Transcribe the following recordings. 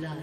blood.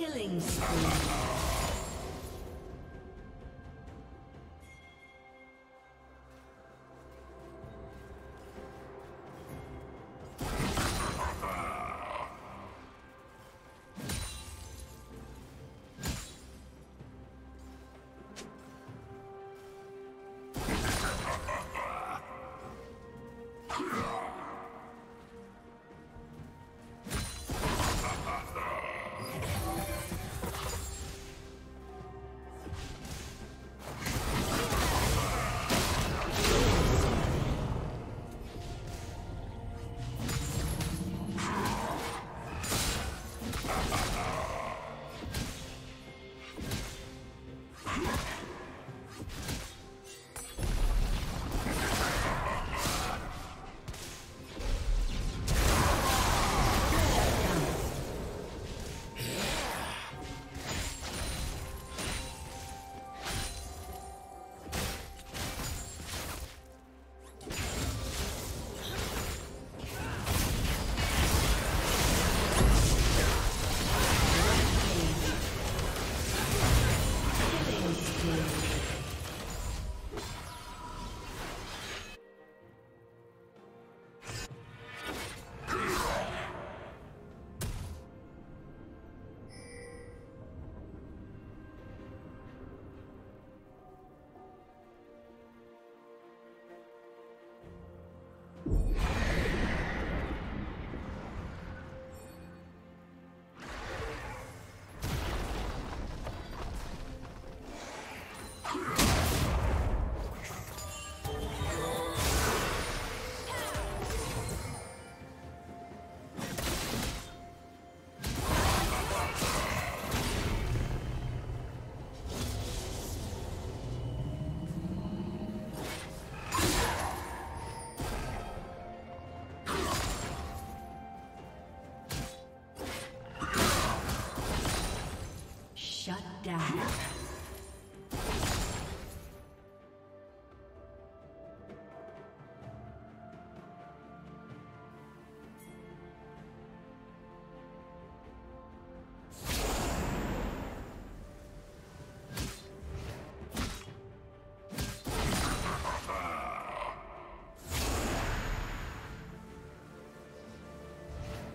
Killing spree.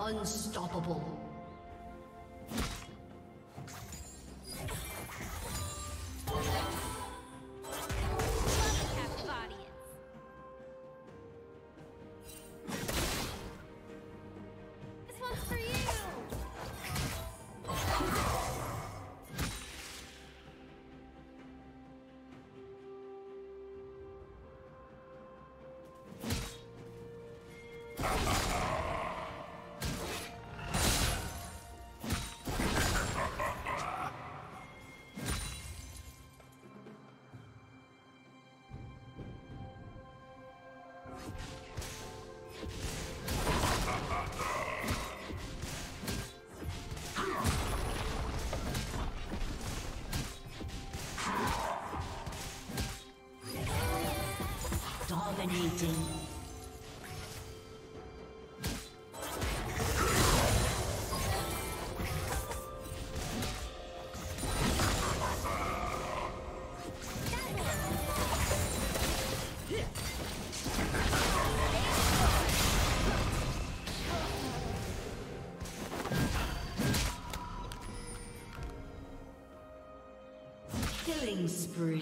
Unstoppable. Dominating. Killing spree.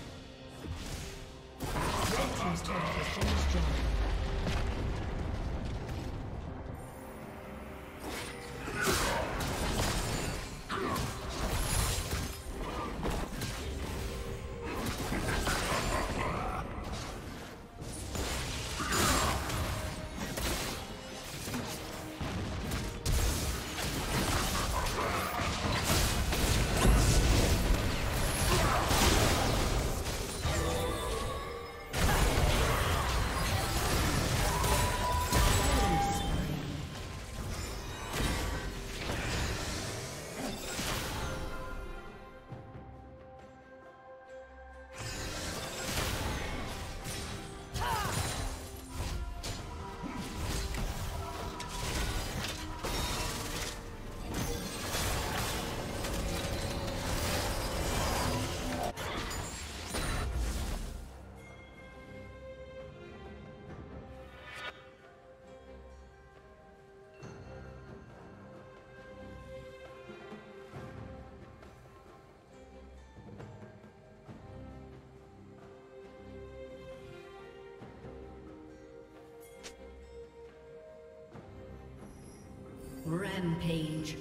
Rampage.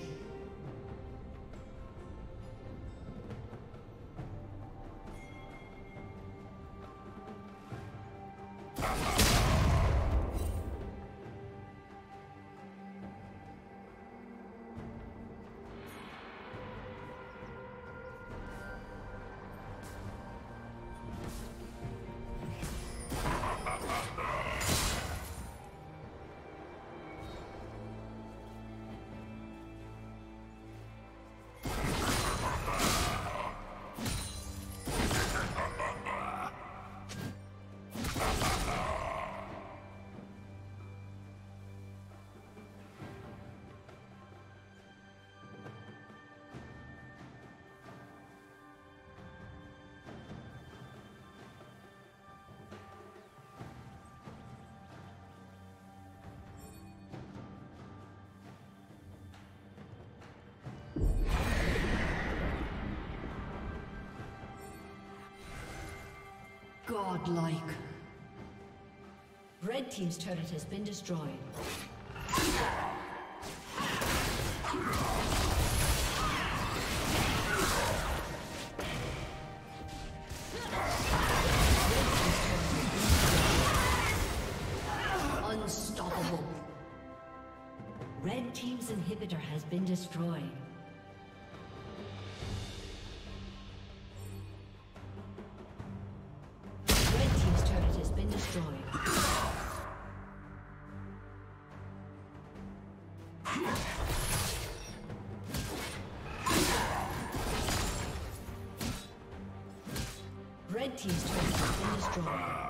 Godlike. Red team's turret has been destroyed. Unstoppable. Red team's inhibitor has been destroyed. Red team's turret has been destroyed.